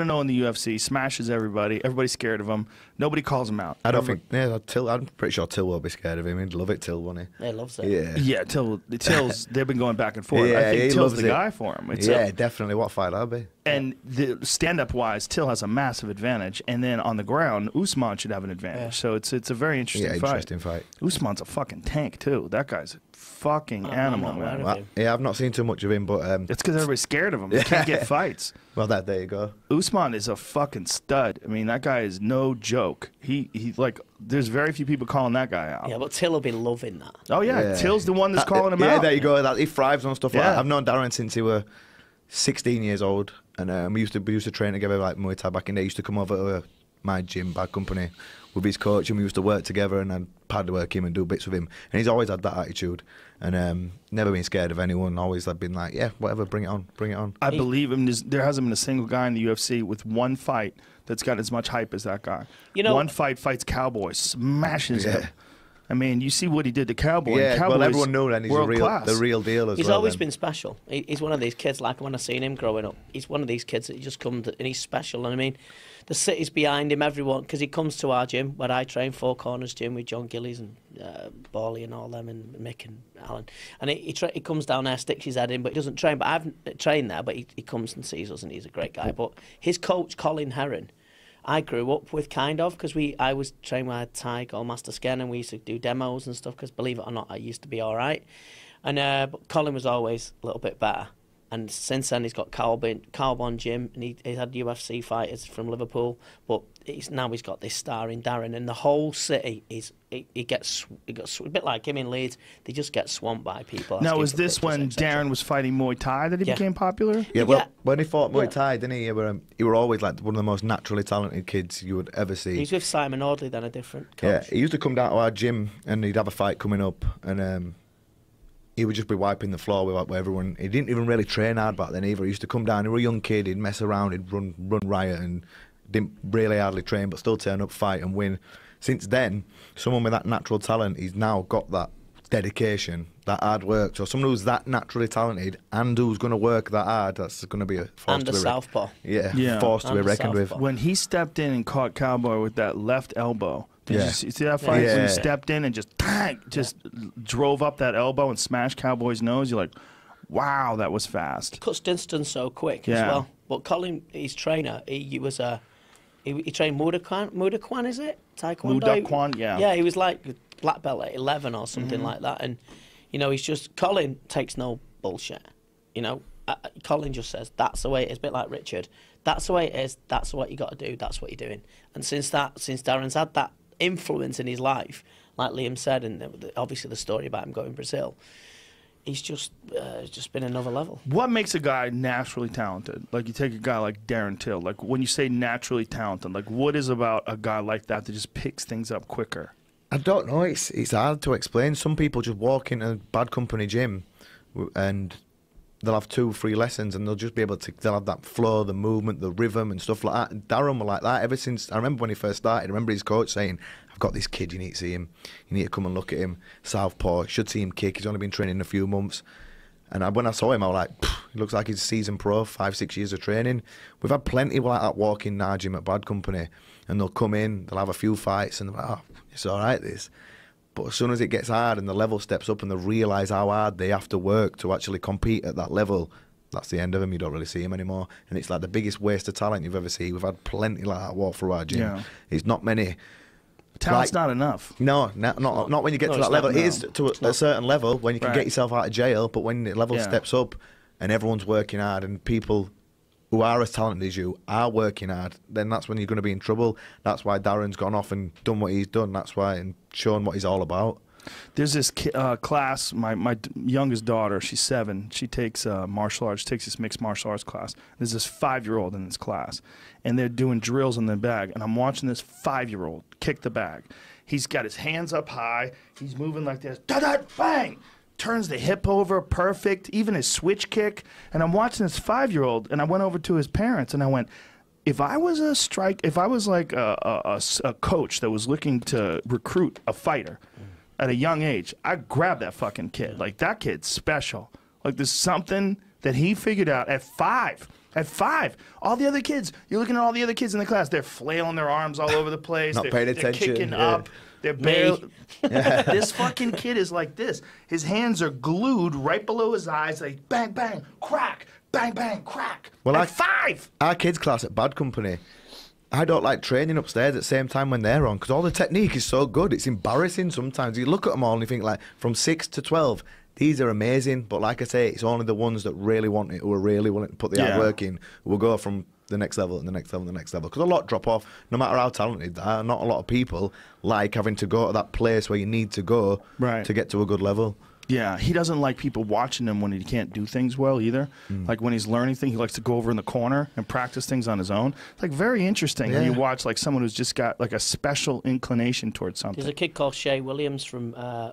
in the UFC, smashes everybody. Everybody's scared of him. Nobody calls him out. I don't think. Yeah, Till. I'm pretty sure Till won't be scared of him. He'd love it, Till, wouldn't he? He loves it. Yeah. Yeah. Till's. They've been going back and forth. Yeah, I think Till's the guy for him. Yeah, definitely. What fight that'd be. And the stand-up wise, Till has a massive advantage. And then on the ground, Usman should have an advantage. Yeah. So it's a very interesting fight. Yeah, interesting fight. Usman's a fucking tank too. That guy's a fucking animal, man. Well, yeah, I've not seen too much of him, but it's because everybody's scared of him. They can't get fights. Well, there you go. Usman is a fucking stud. I mean, that guy is no joke. He like. There's very few people calling that guy out. Yeah, but Till will be loving that. Oh yeah, yeah. Till's the one that's calling him out. Yeah, there you go. That, he thrives on stuff like that. I've known Darren since he were 16 years old, and we used to train together like Muay Thai back in the day. He used to come over to my gym, Bad Company, with his coach, and we used to work together, and I'd pad work him and do bits with him. And he's always had that attitude, and never been scared of anyone. Always been like, yeah, whatever, bring it on, bring it on. I believe him. There hasn't been a single guy in the UFC with one fight that's got as much hype as that guy. You know, one fight, fights Cowboy, smashes him. I mean, you see what he did to Cowboy. Yeah, Cowboy's well, everyone knows that he's the real deal as well. He's always been special. He's one of these kids, like when I seen him growing up, he's one of these kids that just comes and he's special. And I mean, the city's behind him, everyone, because he comes to our gym where I train, Four Corners Gym with John Gillies and Borley and all them, and Mick and Alan. And he comes down there, sticks his head in, but he doesn't train. But I've trained there, but he comes and sees us, and he's a great guy. But his coach, Colin Herron, I grew up with kind of, because I was trained with Thai Goldmaster Scan, and we used to do demos and stuff, because believe it or not, I used to be all right. And but Colin was always a little bit better. And since then, he's got Calvin Gym, and he's had UFC fighters from Liverpool. But now he's got this star in Darren, and the whole city is it gets a bit like him in Leeds. They just get swamped by people. Now, was this when Darren was fighting Muay Thai that he became popular? Yeah, well, when he fought Muay Thai, didn't he? He were always like one of the most naturally talented kids you would ever see. He's with Simon Audley, then a different coach. Yeah, he used to come down to our gym, and he'd have a fight coming up, and he would just be wiping the floor with everyone. He didn't even really train hard back then either. He used to come down, he was a young kid, he'd mess around, he'd run riot, and didn't really hardly train, but still turn up, fight and win. Since then, someone with that natural talent, he's now got that dedication, that hard work. So someone who's that naturally talented and who's going to work that hard, that's going to be a force to be southpaw. Yeah, force to be reckoned with. When he stepped in and caught Cowboy with that left elbow, you see that fight? When he stepped in and just drove up that elbow and smashed Cowboy's nose, you're like, wow, that was fast. He cuts distance so quick as well. But Colin, his trainer, he trained Mudaquan, is it? Taekwondo? Mudaquan, yeah. Yeah, he was like black belt at 11 or something like that. And, you know, he's just, Colin takes no bullshit. You know, Colin just says, that's the way it is. A bit like Richard. That's the way it is. That's what you got to do. That's what you're doing. And since Darren's had that influence in his life, like Liam said, and obviously the story about him going to Brazil, he's just been another level. What makes a guy naturally talented? Like, you take a guy like Darren Till, like when you say naturally talented, like what is about a guy like that that just picks things up quicker? I don't know. It's hard to explain. Some people just walk into a Bad Company gym and they'll have 2 or 3 lessons, and they'll just be able to, they'll have that flow, the movement, the rhythm and stuff like that. And Darren was like that ever since. I remember when he first started, I remember his coach saying, I've got this kid, you need to see him. You need to come and look at him. Southpaw, should see him kick. He's only been training a few months. And when I saw him, I was like, he looks like he's a seasoned pro, 5 or 6 years of training. We've had plenty like that walk in our gym at Bad Company, and they'll come in, they'll have a few fights, and they're like, oh, it's all right, this. But as soon as it gets hard and the level steps up and they realise how hard they have to work to actually compete at that level, that's the end of them. You don't really see him anymore. And it's like the biggest waste of talent you've ever seen. We've had plenty like that walk through our gym. Yeah. It's not many. Talent's not enough. No, not when you get to that level. It is to a certain level when you can get yourself out of jail, but when the level steps up and everyone's working hard and people who are as talented as you are working hard, then that's when you're going to be in trouble. That's why Darren's gone off and done what he's done. That's why, and shown what he's all about. There's this class. My youngest daughter, she's 7. She takes martial arts. Takes this mixed martial arts class. There's this 5-year-old in this class, and they're doing drills on their bag. And I'm watching this 5-year-old kick the bag. He's got his hands up high. He's moving like this. Da-da, bang. Turns the hip over, perfect, even his switch kick. And I'm watching this 5-year-old, and I went over to his parents, and I went, if I was like a coach that was looking to recruit a fighter at a young age, I'd grab that fucking kid. Like, that kid's special. Like, there's something that he figured out at 5 At 5. All the other kids, you're looking at all the other kids in the class. They're flailing their arms all over the place. Not paying attention. They're kicking up. They're barely. Yeah. This fucking kid is like this. His hands are glued right below his eyes. Like bang, bang, crack, bang, bang, crack. Well, at 5. Our kids' class at Bad Company, I don't like training upstairs at the same time when they're on because all the technique is so good. It's embarrassing sometimes. You look at them all and you think like from 6 to 12. These are amazing, but like I say, it's only the ones that really want it, who are really willing to put the hard work in, who will go from the next level and the next level and the next level. Because a lot drop off, no matter how talented they are, not a lot of people like having to go to that place where you need to go to get to a good level. Yeah, he doesn't like people watching him when he can't do things well either. Like when he's learning things, he likes to go over in the corner and practice things on his own. It's like very interesting when you watch like someone who's just got like a special inclination towards something. There's a kid called Shay Williams from